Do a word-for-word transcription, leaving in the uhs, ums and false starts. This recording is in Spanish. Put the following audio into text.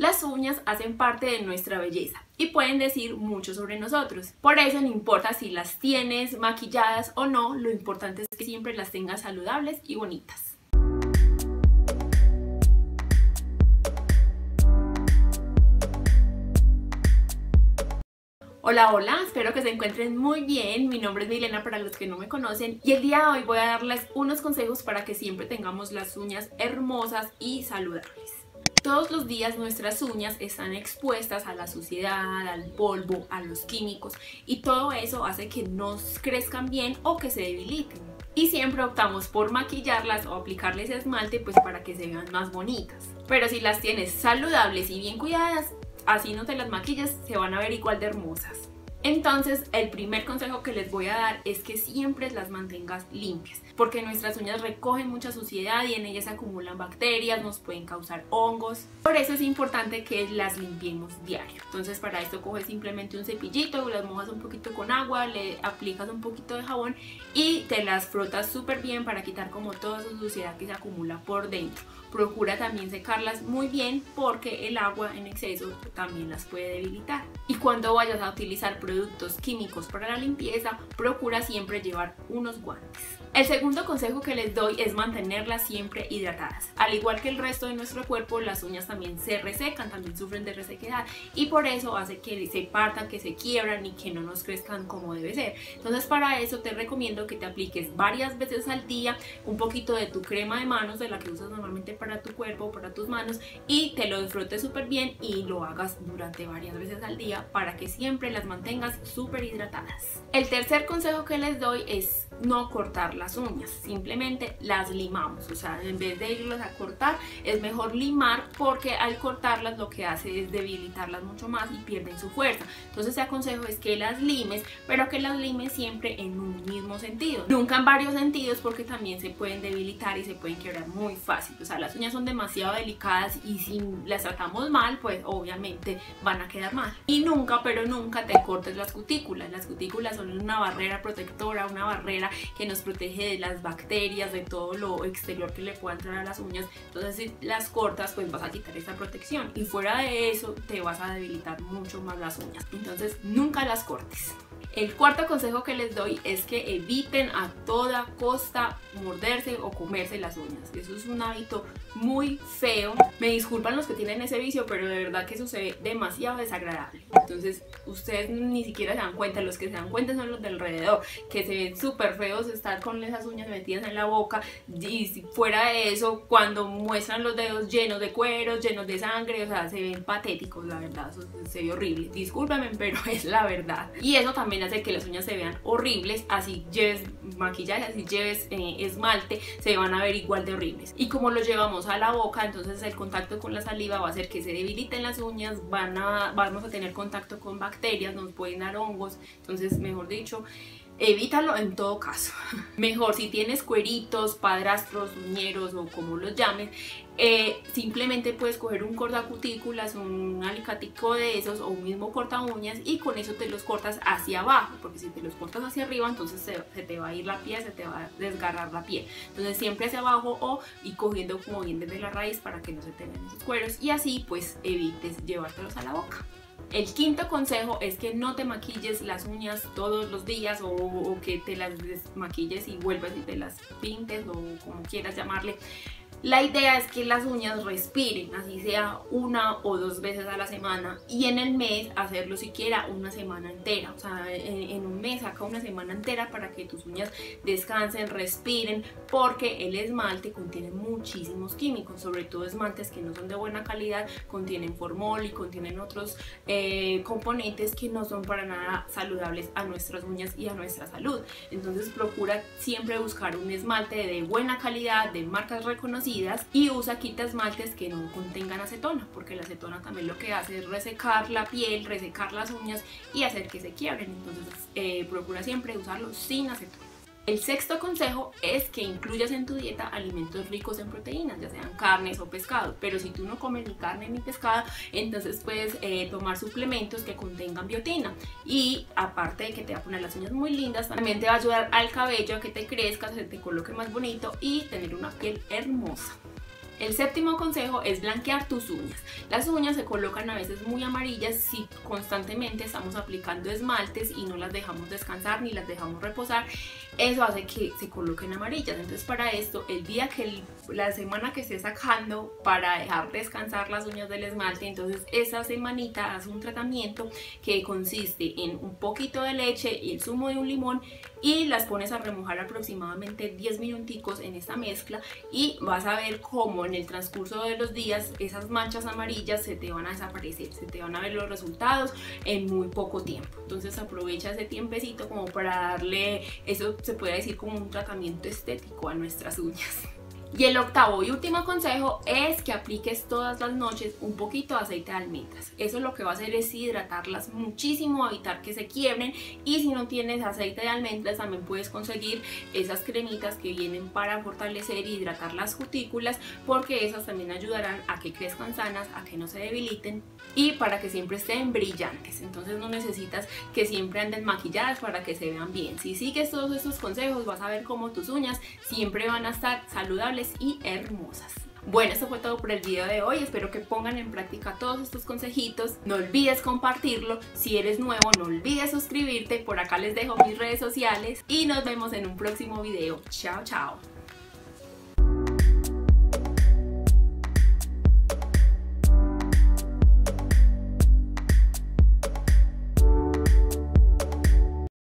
Las uñas hacen parte de nuestra belleza y pueden decir mucho sobre nosotros. Por eso no importa si las tienes maquilladas o no, lo importante es que siempre las tengas saludables y bonitas. Hola, hola, espero que se encuentren muy bien. Mi nombre es Milena para los que no me conocen y el día de hoy voy a darles unos consejos para que siempre tengamos las uñas hermosas y saludables. Todos los días nuestras uñas están expuestas a la suciedad, al polvo, a los químicos y todo eso hace que no crezcan bien o que se debiliten. Y siempre optamos por maquillarlas o aplicarles esmalte pues para que se vean más bonitas. Pero si las tienes saludables y bien cuidadas, así no te las maquillas, se van a ver igual de hermosas. Entonces, el primer consejo que les voy a dar es que siempre las mantengas limpias, porque nuestras uñas recogen mucha suciedad y en ellas se acumulan bacterias, nos pueden causar hongos. Por eso es importante que las limpiemos diario. Entonces, para esto coges simplemente un cepillito, las mojas un poquito con agua, le aplicas un poquito de jabón y te las frotas súper bien para quitar como toda esa suciedad que se acumula por dentro. Procura también secarlas muy bien porque el agua en exceso también las puede debilitar. Y cuando vayas a utilizar productos químicos para la limpieza, procura siempre llevar unos guantes. El segundo consejo que les doy es mantenerlas siempre hidratadas. Al igual que el resto de nuestro cuerpo, las uñas también se resecan, también sufren de resequedad y por eso hace que se partan, que se quiebran y que no nos crezcan como debe ser. Entonces, para eso te recomiendo que te apliques varias veces al día un poquito de tu crema de manos, de la que usas normalmente para tu cuerpo, para tus manos, y te lo frotes súper bien y lo hagas durante varias veces al día para que siempre las mantengas súper hidratadas. El tercer consejo que les doy es no cortar las uñas, simplemente las limamos, o sea, en vez de irlas a cortar es mejor limar, porque al cortarlas lo que hace es debilitarlas mucho más y pierden su fuerza. Entonces te aconsejo es que las limes, pero que las limes siempre en un mismo sentido, nunca en varios sentidos, porque también se pueden debilitar y se pueden quebrar muy fácil. O sea, las uñas son demasiado delicadas y si las tratamos mal, pues obviamente van a quedar mal. Y nunca, pero nunca te cortes las cutículas. Las cutículas son una barrera protectora, una barrera que nos protege de las bacterias, de todo lo exterior que le pueda entrar a las uñas. Entonces, si las cortas, pues vas a quitar esa protección y fuera de eso te vas a debilitar mucho más las uñas. Entonces, nunca las cortes. El cuarto consejo que les doy es que eviten a toda costa morderse o comerse las uñas. Eso es un hábito muy feo. Me disculpan los que tienen ese vicio, pero de verdad que sucede demasiado desagradable. Entonces, ustedes ni siquiera se dan cuenta, los que se dan cuenta son los de alrededor, que se ven súper feos estar con esas uñas metidas en la boca, y si fuera de eso, cuando muestran los dedos llenos de cueros, llenos de sangre, o sea, se ven patéticos, la verdad, eso se ve horrible. Discúlpenme, pero es la verdad. Y eso también hace que las uñas se vean horribles, así lleves maquillaje, así lleves eh, esmalte, se van a ver igual de horribles. Y como lo llevamos a la boca, entonces el contacto con la saliva va a hacer que se debiliten las uñas, van a, vamos a tener contacto con bacterias, nos pueden dar hongos. Entonces, mejor dicho, evítalo en todo caso. Mejor si tienes cueritos, padrastros, uñeros o como los llamen, eh, simplemente puedes coger un cortacutículas, un alicatico de esos o un mismo corta uñas y con eso te los cortas hacia abajo, porque si te los cortas hacia arriba entonces se, se te va a ir la piel, se te va a desgarrar la piel. Entonces siempre hacia abajo o y cogiendo como bien desde la raíz para que no se te vean esos cueros y así pues evites llevártelos a la boca. El quinto consejo es que no te maquilles las uñas todos los días o, o que te las desmaquilles y vuelvas y te las pintes o como quieras llamarle. La idea es que las uñas respiren, así sea una o dos veces a la semana, y en el mes hacerlo siquiera una semana entera. O sea, en, en un mes saca una semana entera para que tus uñas descansen, respiren, porque el esmalte contiene muchísimos químicos, sobre todo esmaltes que no son de buena calidad, contienen formol y contienen otros eh, componentes que no son para nada saludables a nuestras uñas y a nuestra salud. Entonces procura siempre buscar un esmalte de buena calidad, de marcas reconocidas, y usa quita esmaltes que no contengan acetona, porque la acetona también lo que hace es resecar la piel, resecar las uñas y hacer que se quiebren. Entonces eh, procura siempre usarlo sin acetona. El sexto consejo es que incluyas en tu dieta alimentos ricos en proteínas, ya sean carnes o pescados, pero si tú no comes ni carne ni pescado, entonces puedes eh, tomar suplementos que contengan biotina, y aparte de que te va a poner las uñas muy lindas, también te va a ayudar al cabello a que te crezca, se te coloque más bonito y tener una piel hermosa. El séptimo consejo es blanquear tus uñas. Las uñas se colocan a veces muy amarillas si constantemente estamos aplicando esmaltes y no las dejamos descansar ni las dejamos reposar. Eso hace que se coloquen amarillas. Entonces, para esto, el día que el, la semana que esté sacando para dejar descansar las uñas del esmalte, entonces esa semanita haz un tratamiento que consiste en un poquito de leche y el zumo de un limón y las pones a remojar aproximadamente diez minuticos en esta mezcla y vas a ver cómo en el transcurso de los días esas manchas amarillas se te van a desaparecer, se te van a ver los resultados en muy poco tiempo. Entonces aprovecha ese tiempecito como para darle, eso se puede decir como un tratamiento estético a nuestras uñas. Y el octavo y último consejo es que apliques todas las noches un poquito de aceite de almendras. Eso lo que va a hacer es hidratarlas muchísimo, evitar que se quiebren, y si no tienes aceite de almendras también puedes conseguir esas cremitas que vienen para fortalecer e hidratar las cutículas, porque esas también ayudarán a que crezcan sanas, a que no se debiliten y para que siempre estén brillantes. Entonces no necesitas que siempre anden maquilladas para que se vean bien. Si sigues todos estos consejos vas a ver cómo tus uñas siempre van a estar saludables y hermosas. Bueno, eso fue todo por el video de hoy. Espero que pongan en práctica todos estos consejitos. No olvides compartirlo. Si eres nuevo, no olvides suscribirte. Por acá les dejo mis redes sociales y nos vemos en un próximo video. Chao, chao.